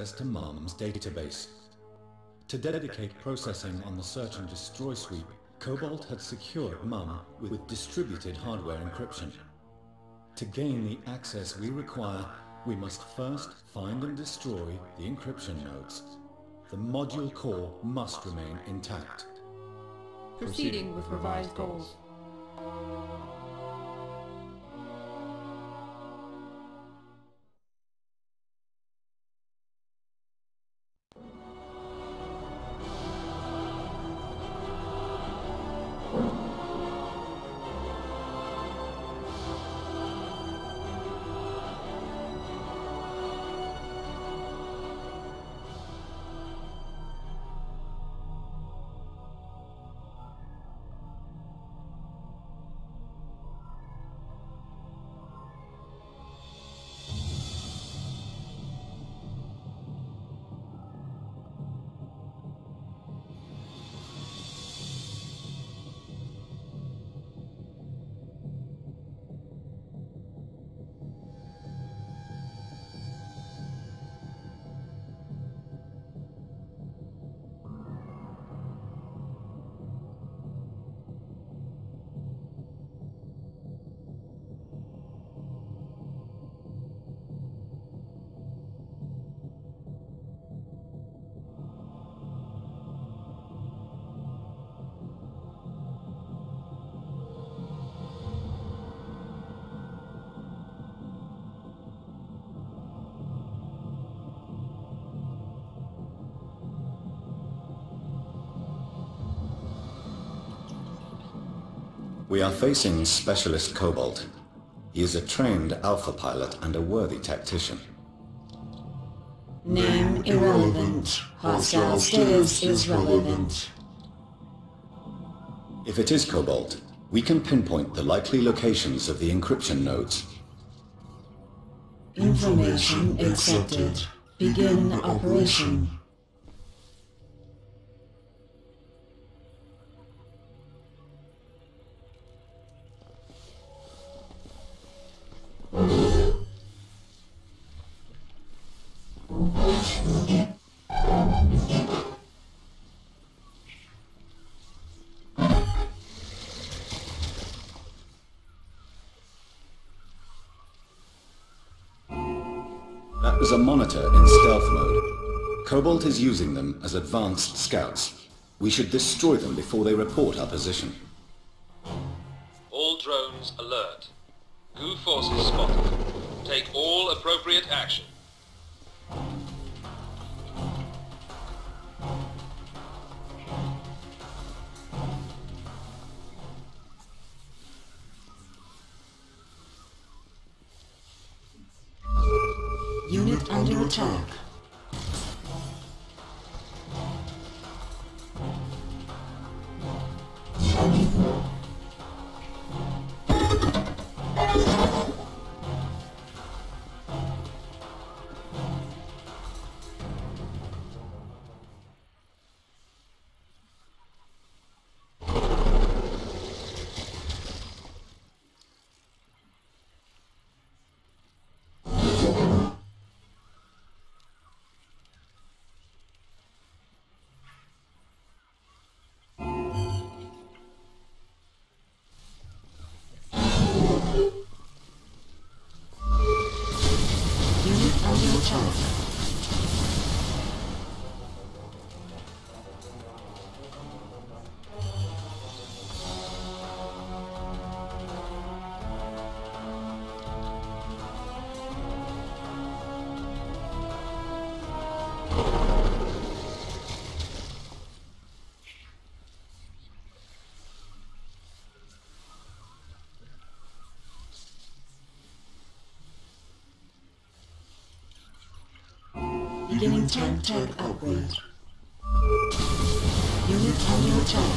access to MARM's database. To dedicate processing on the search and destroy sweep, Cobalt had secured MARM with distributed hardware encryption. To gain the access we require, we must first find and destroy the encryption nodes. The module core must remain intact. Proceeding with revised goals. We are facing Specialist Cobalt. He is a trained alpha pilot and a worthy tactician. Name irrelevant. Hostile status is relevant. If it is Cobalt, we can pinpoint the likely locations of the encryption nodes. Information accepted. Begin operation. There's a monitor in stealth mode. Cobalt is using them as advanced scouts. We should destroy them before they report our position. All drones alert. Goo forces spotted. Take all appropriate action. Unit under attack. Beginning tank upgrade. Unit under attack.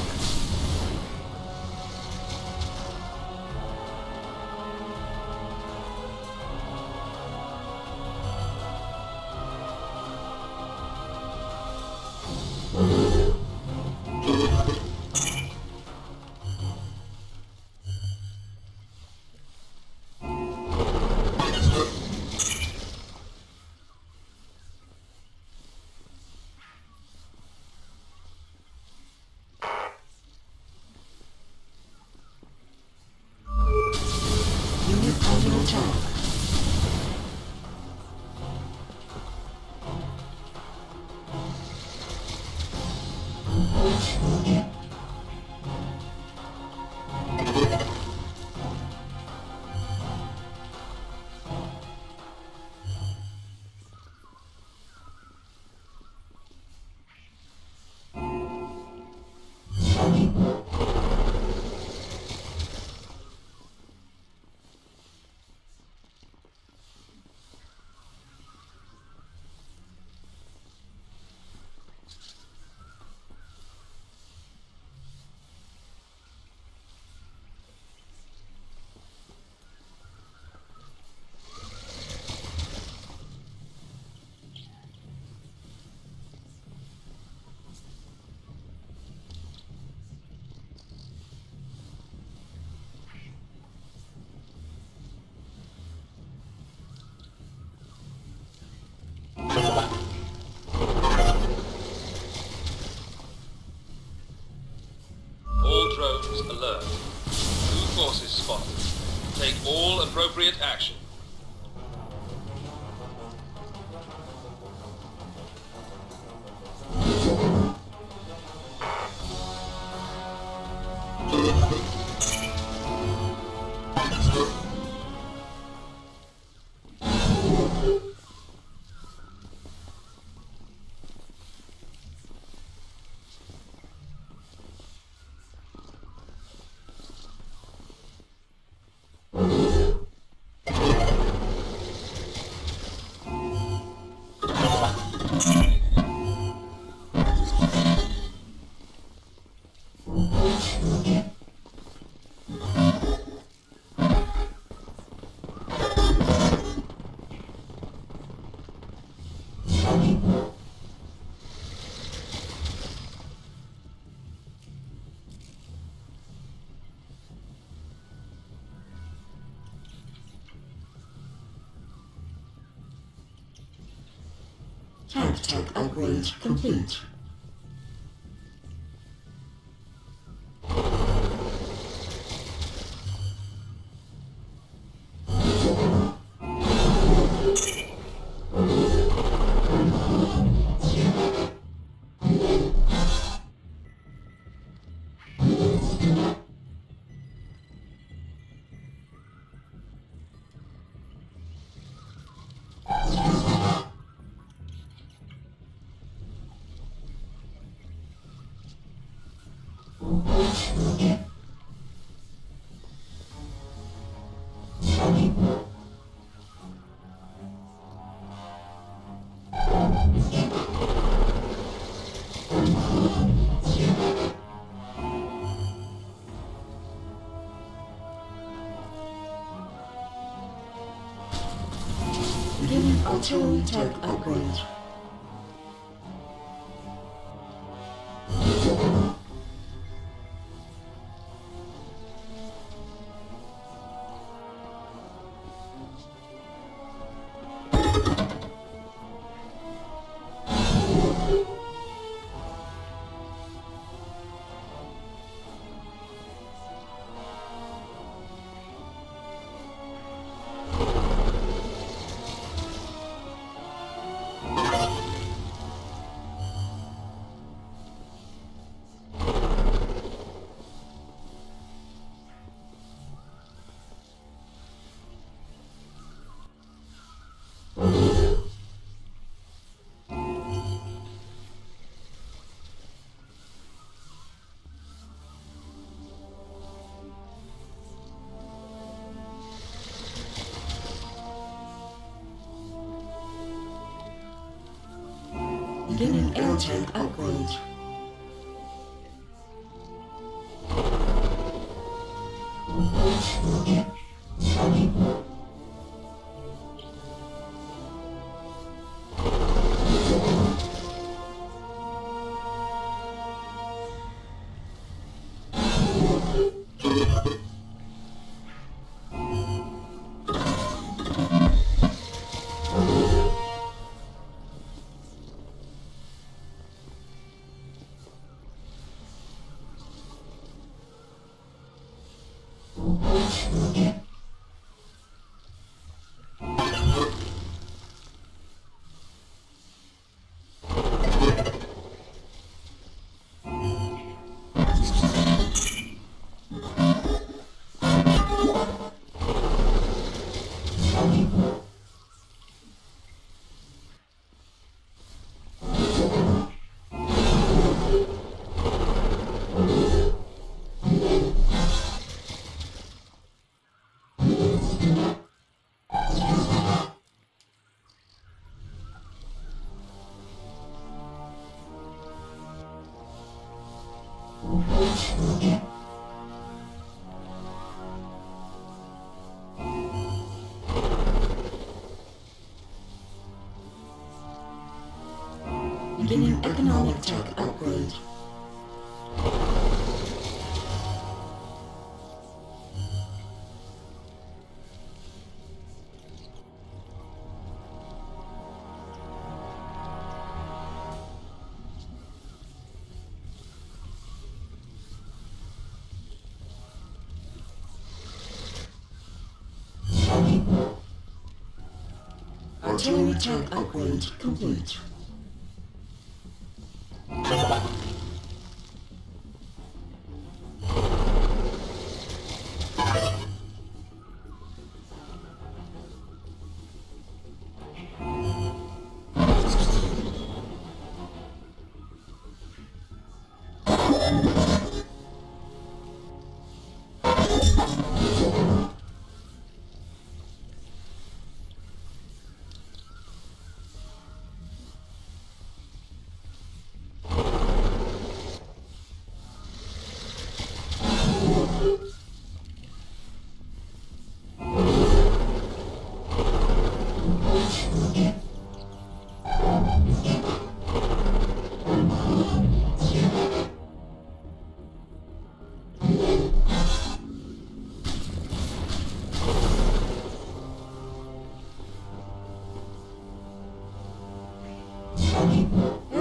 systems alert. Food forces spotted. Take all appropriate action. Tank tech upgrade complete. Artillery tech upgrade. Beginning air tank upgrade. Beginning economic tech upgrade. Generator upgrade complete.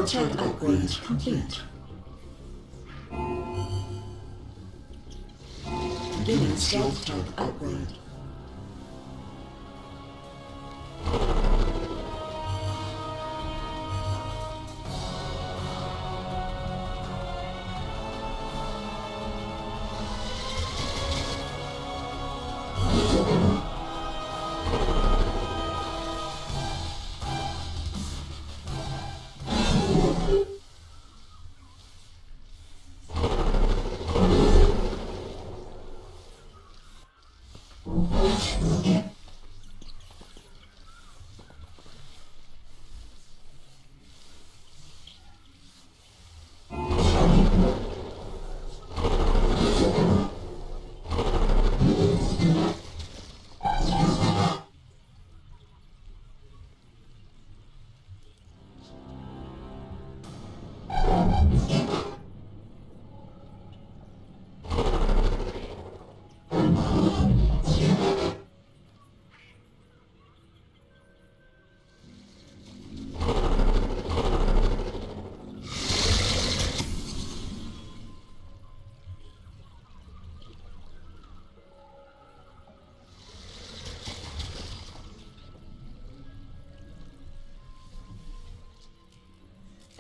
Rotor upgrade complete. Beginning stealth type upgrade.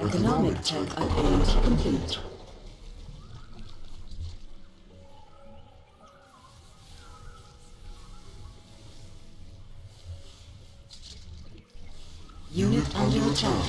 Economic type upgrade complete. Unit under attack.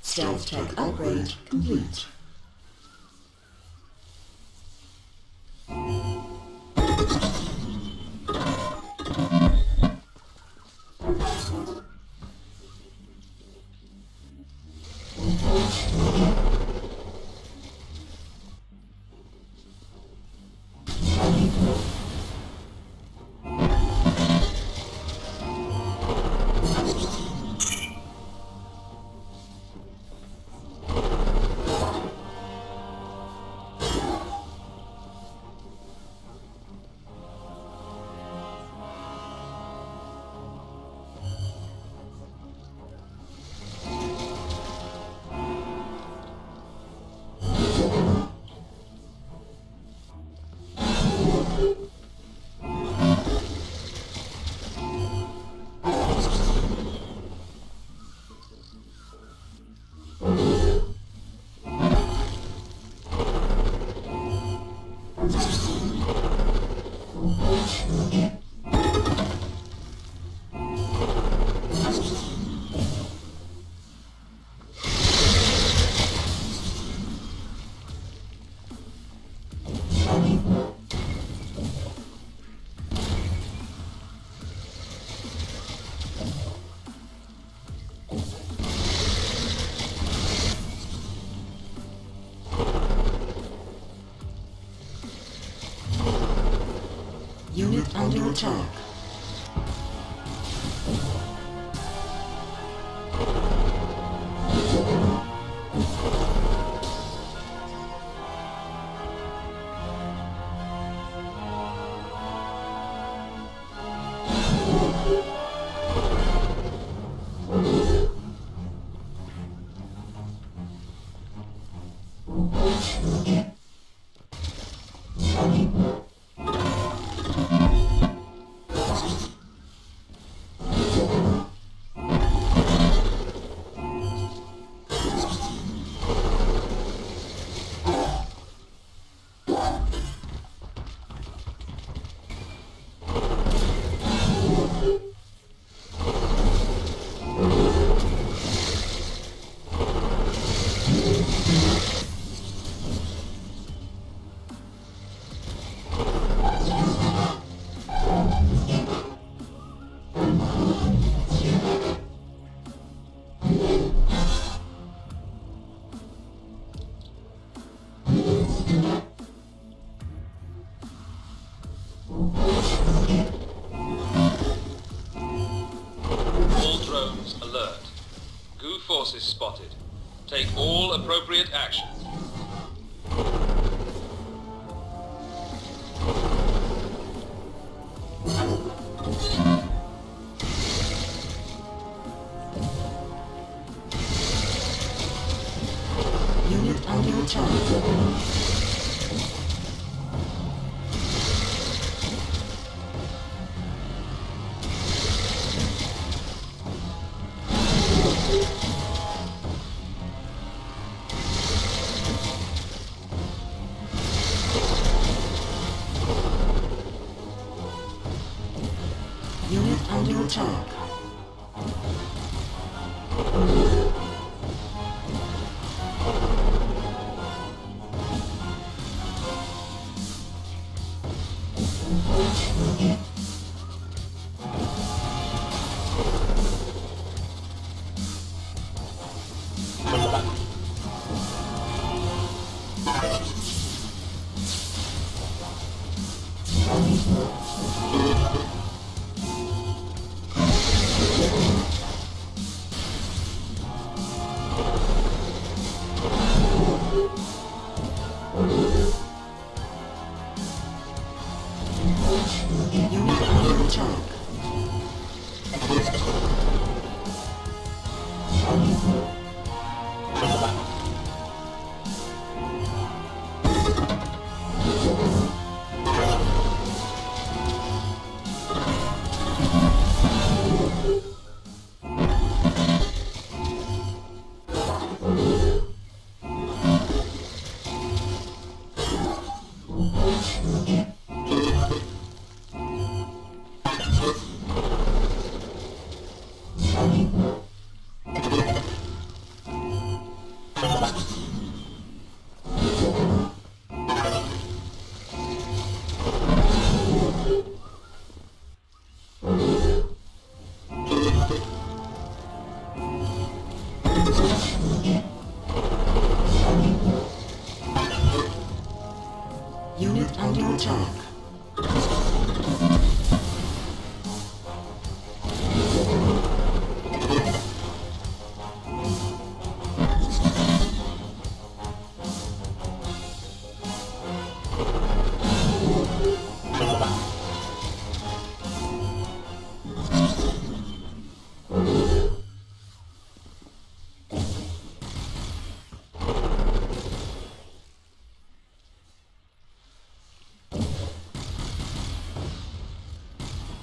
Stealth tech upgrade complete. Unit under attack. Forces spotted. Take all appropriate action. Unit under attack. Under attack. Unit under attack.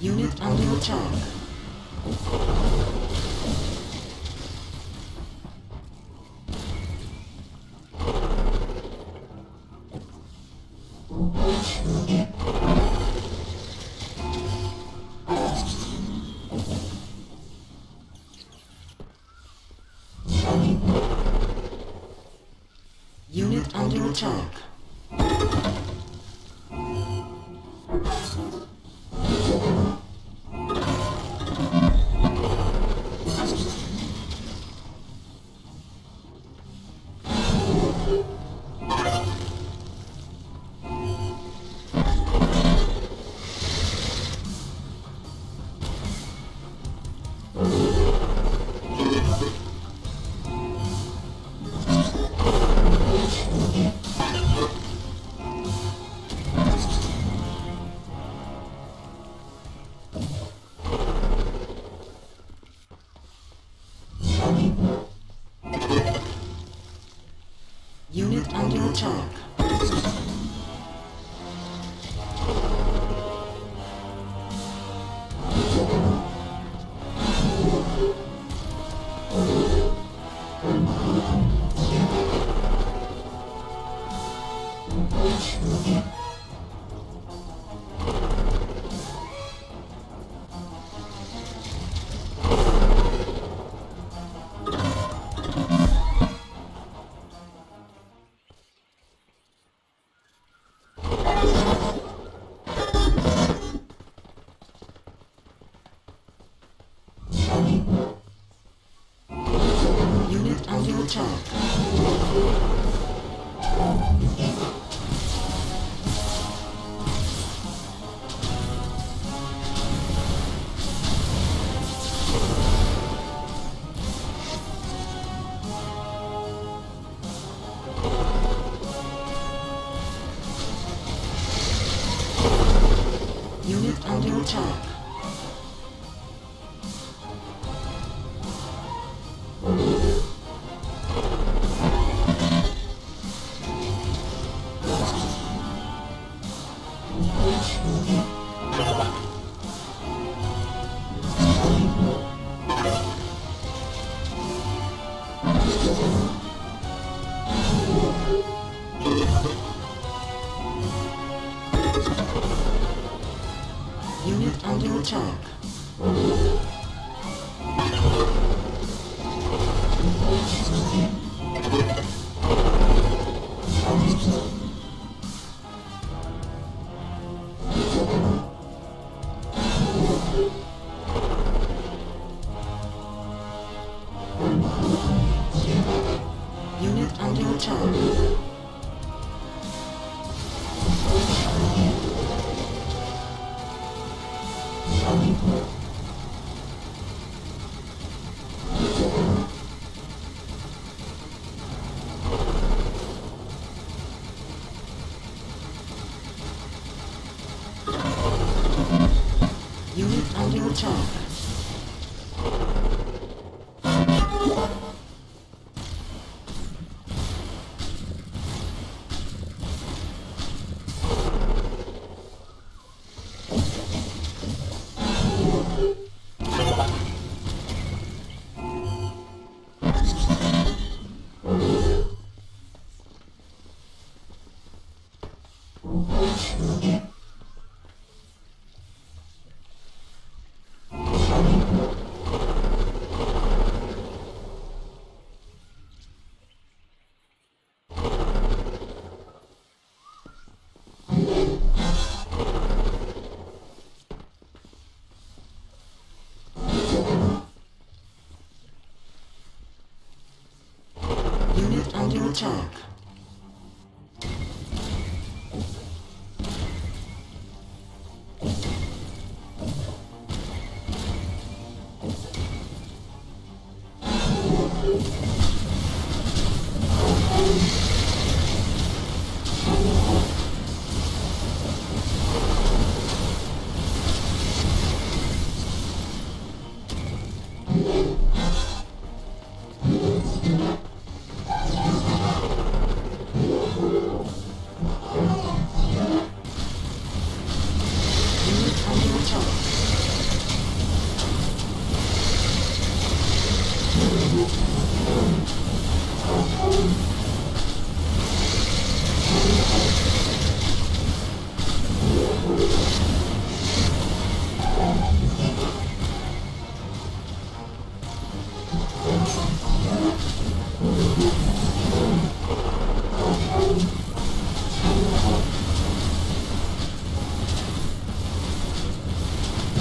Unit under attack. 这个。Unit under attack. Unit under attack. Unit under attack. Unit under attack. Unit under attack. Under attack.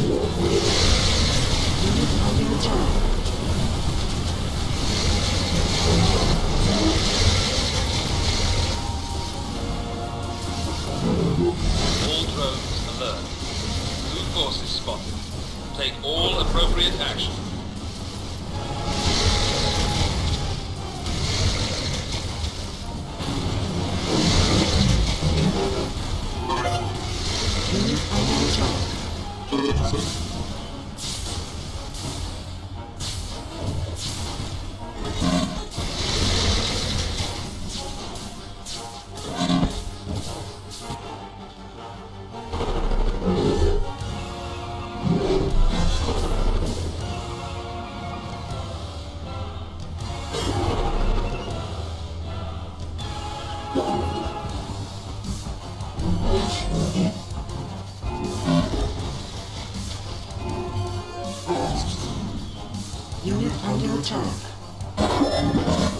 All drones alert. Blue forces spotted. Take all appropriate action. Unit under attack. Unit under attack.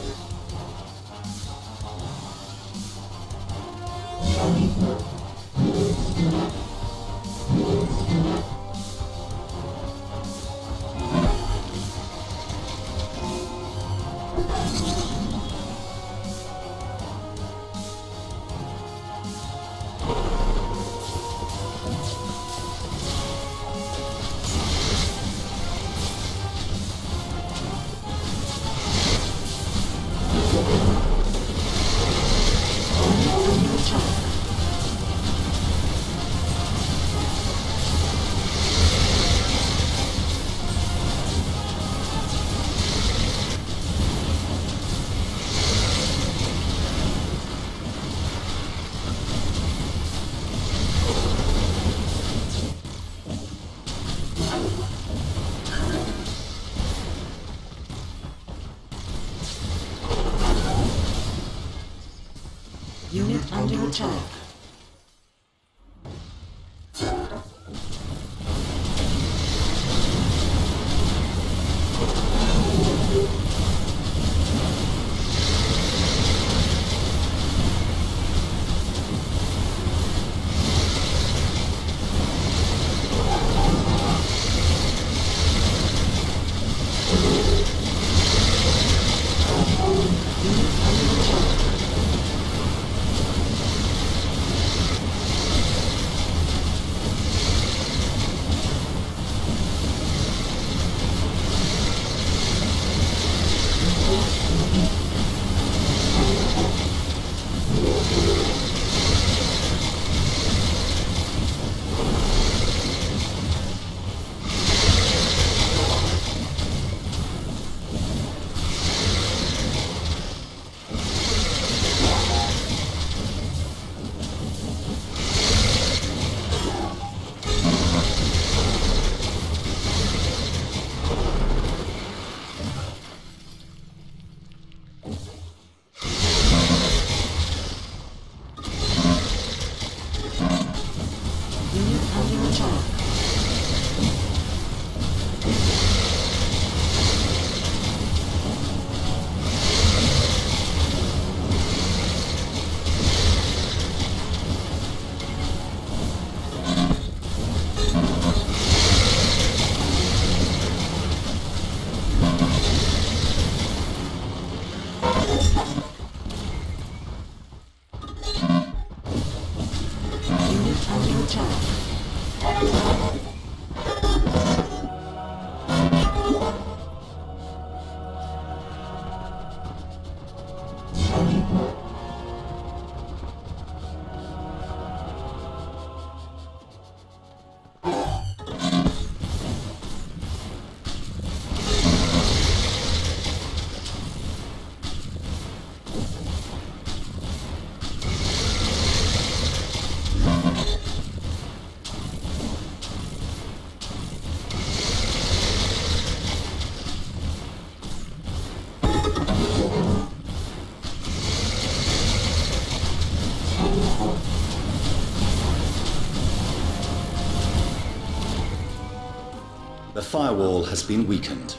The firewall has been weakened.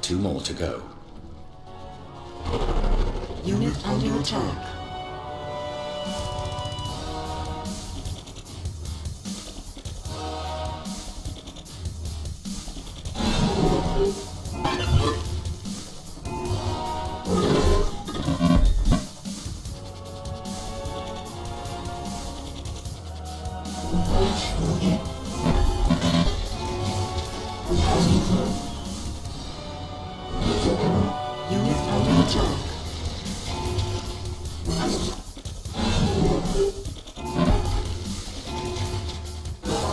2 more to go. Unit under attack.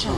证。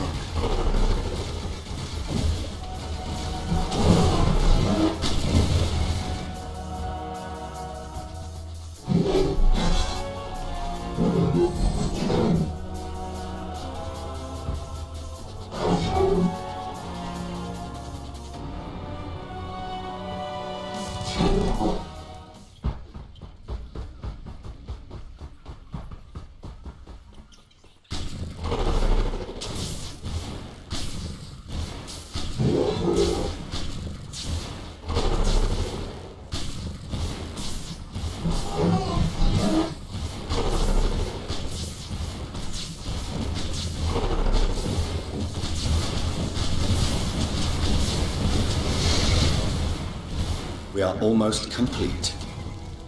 We are almost complete.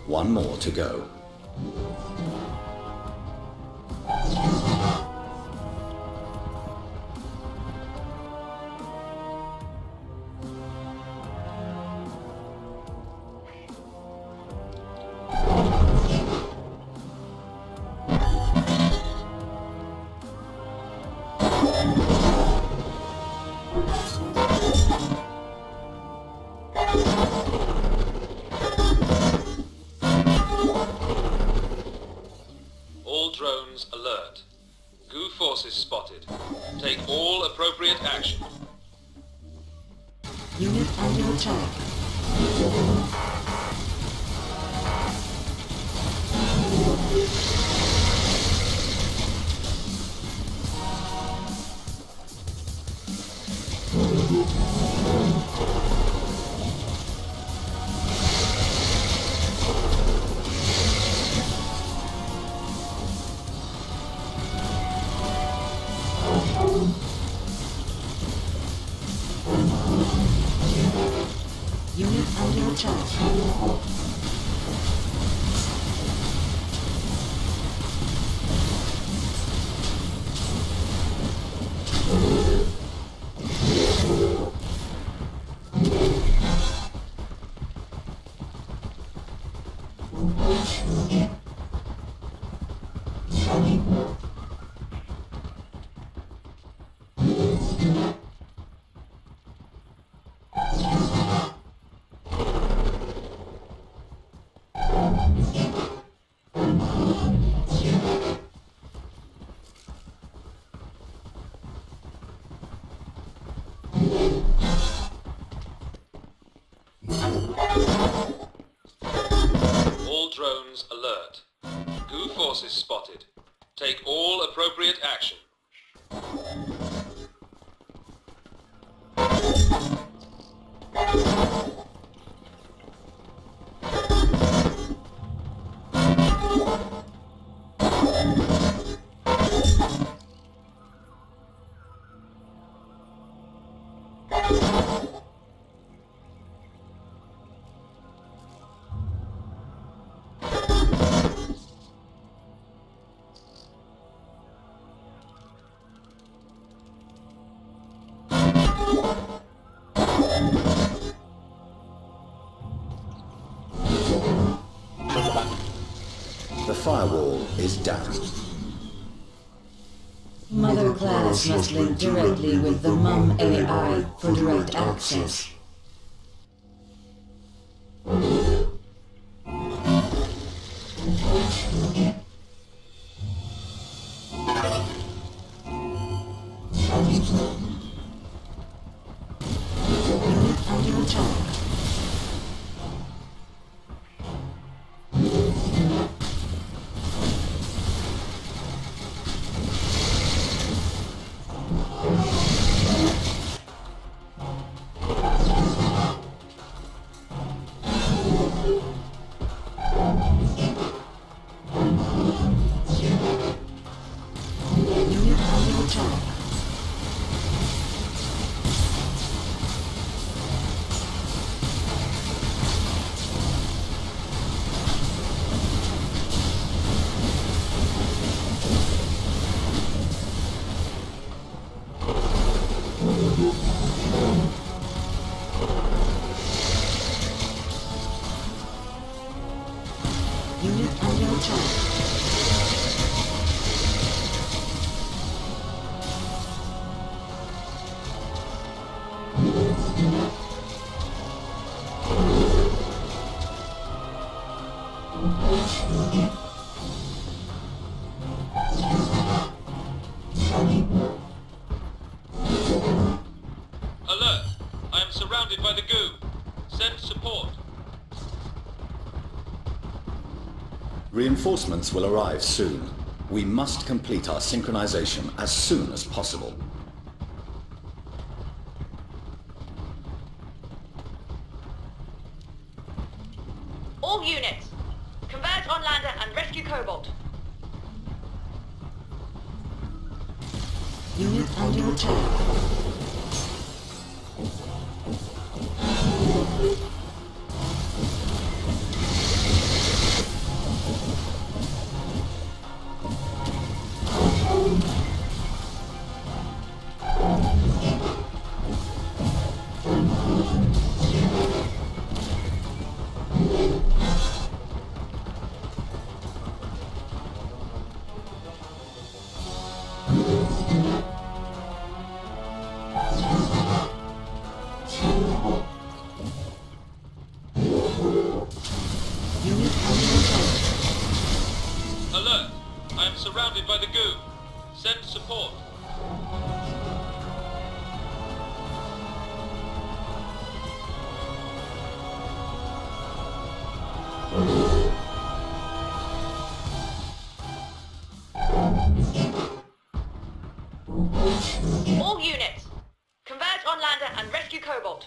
One more to go. Take all appropriate action. Firewall is down. Mother class must link directly with the Mum AI for direct access. Alert! I am surrounded by the goo. Send support. Reinforcements will arrive soon. We must complete our synchronization as soon as possible. All units, converge on lander and rescue Cobalt. Unit under attack. Alert! I am surrounded by the goo. Send support. All units, converge on lander and rescue Cobalt.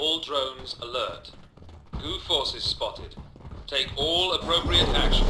All drones alert. Goo forces spotted. Take all appropriate action.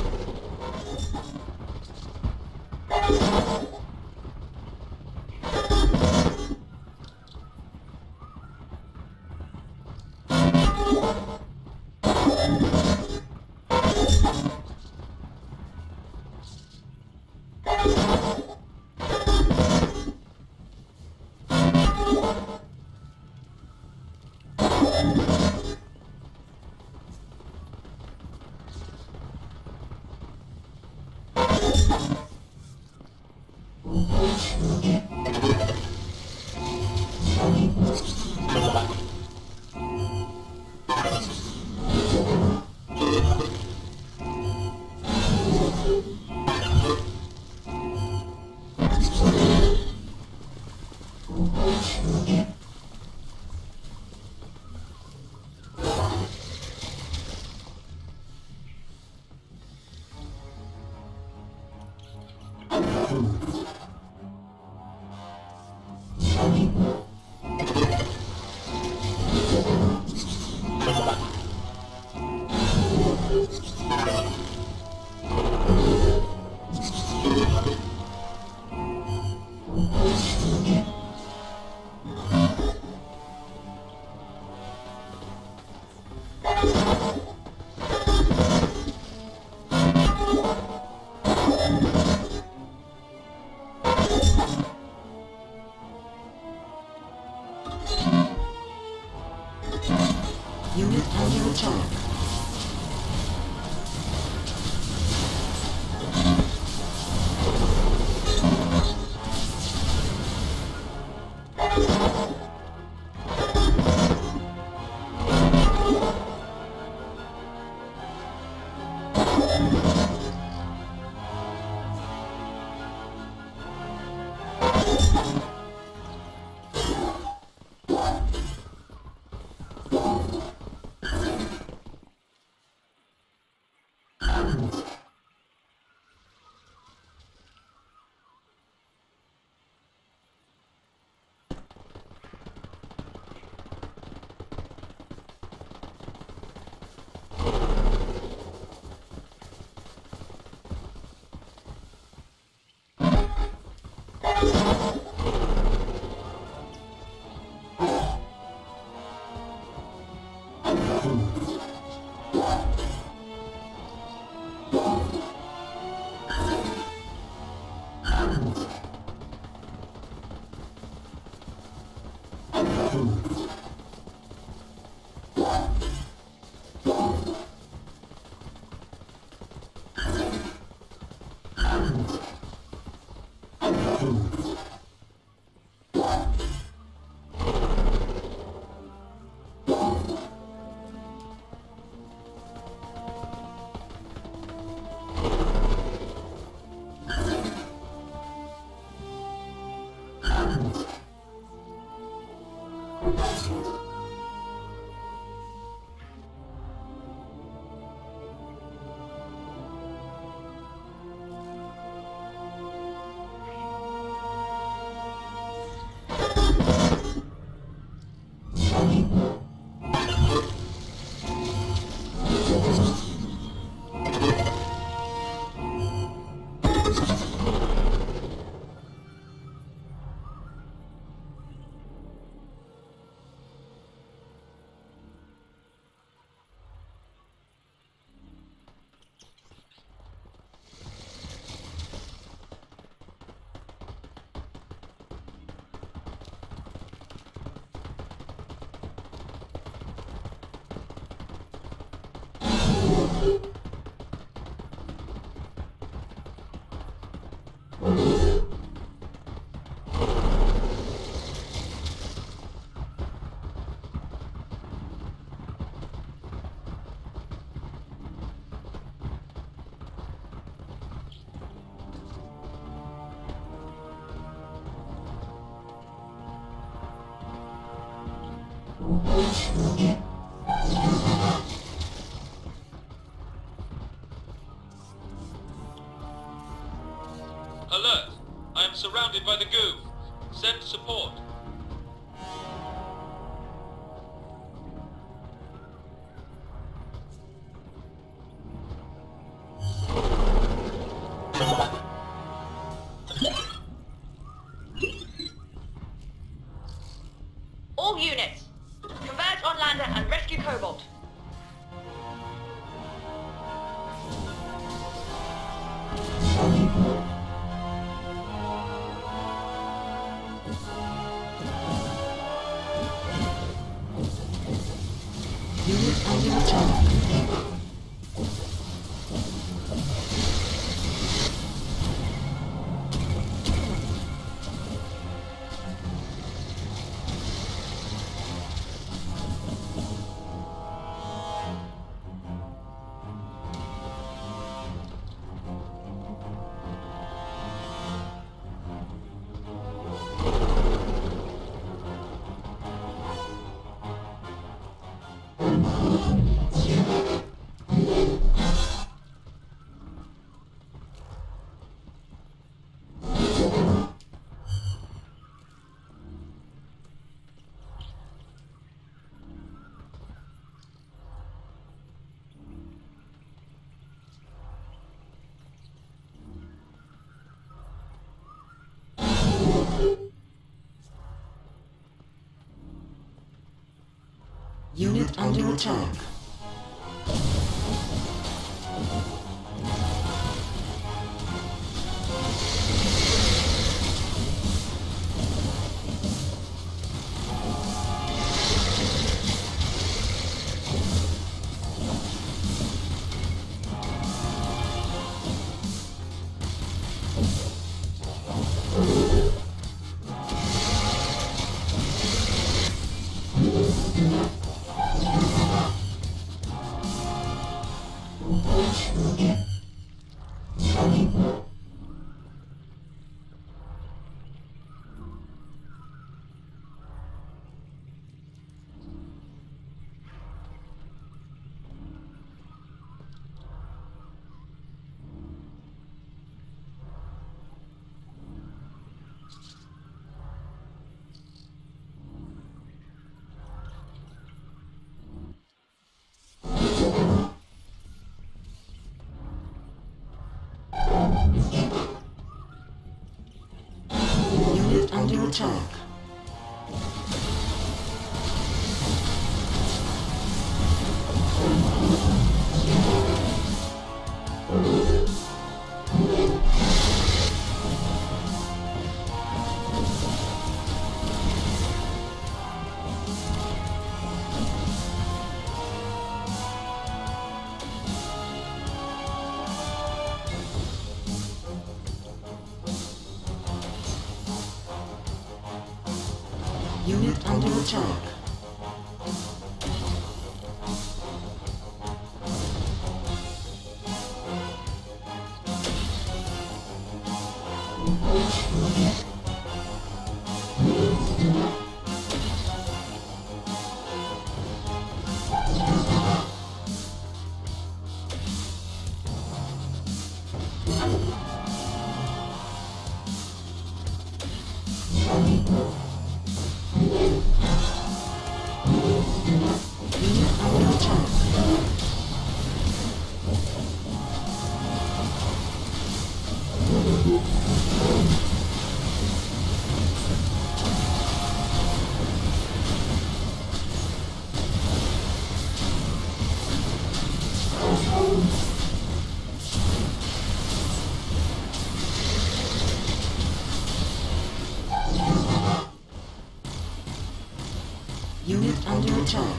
Alert! I am surrounded by the goo. Send support. All units, converge on lander and rescue Cobalt. Unit under attack. Attack. Unit under attack. Unit under attack.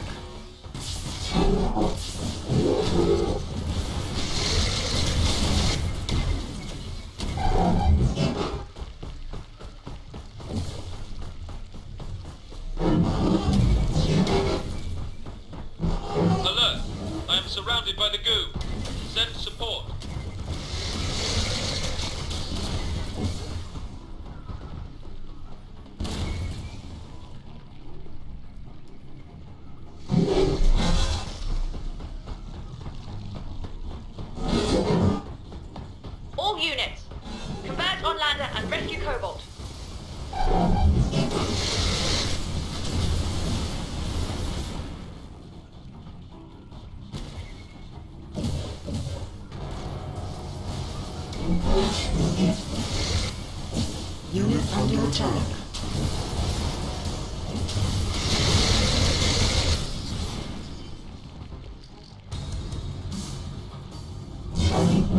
Alert! I am surrounded by the goo. Send support. Unit under attack. Unit under attack.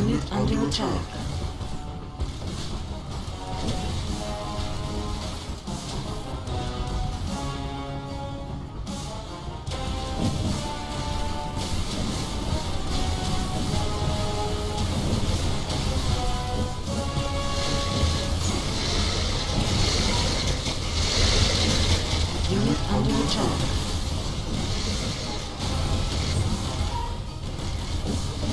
Unit under attack. Unit under attack.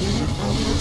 Unit under attack. Unit under attack. Unit under attack. Unit under attack.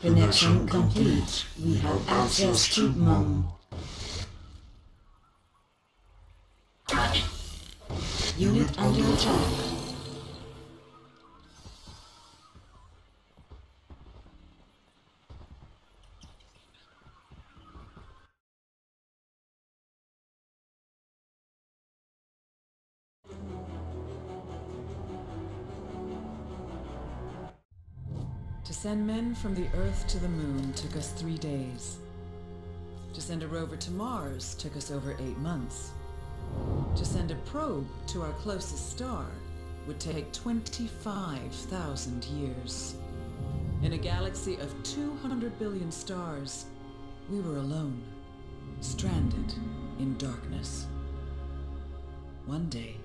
Connection complete. We have access to Mom. Unit under attack. To send men from the Earth to the Moon took us 3 days. To send a rover to Mars took us over 8 months. To send a probe to our closest star would take 25,000 years. In a galaxy of 200 billion stars, we were alone, stranded in darkness. One day,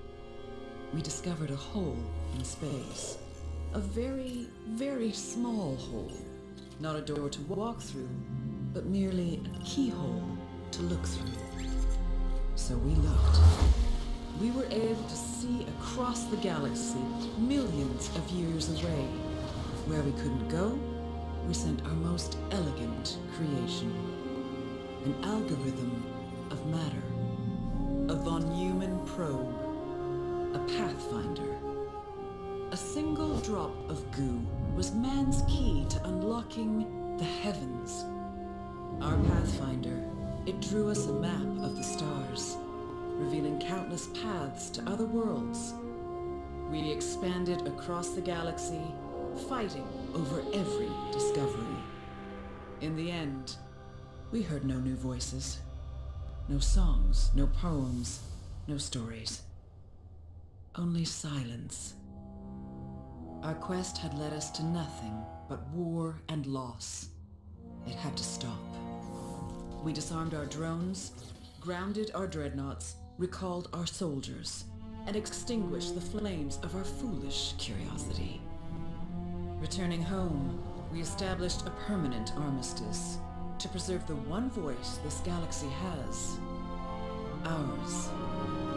we discovered a hole in space. A very, very small hole. Not a door to walk through, but merely a keyhole to look through. So we looked. We were able to see across the galaxy, millions of years away. Where we couldn't go, we sent our most elegant creation. An algorithm of matter. A von Neumann probe. A pathfinder. A single drop of goo was man's key to unlocking the heavens. Our pathfinder, it drew us a map of the stars, revealing countless paths to other worlds. We expanded across the galaxy, fighting over every discovery. In the end, we heard no new voices, no songs, no poems, no stories. Only silence. Our quest had led us to nothing but war and loss. It had to stop. We disarmed our drones, grounded our dreadnoughts, recalled our soldiers, and extinguished the flames of our foolish curiosity. Returning home, we established a permanent armistice to preserve the one voice this galaxy has, ours.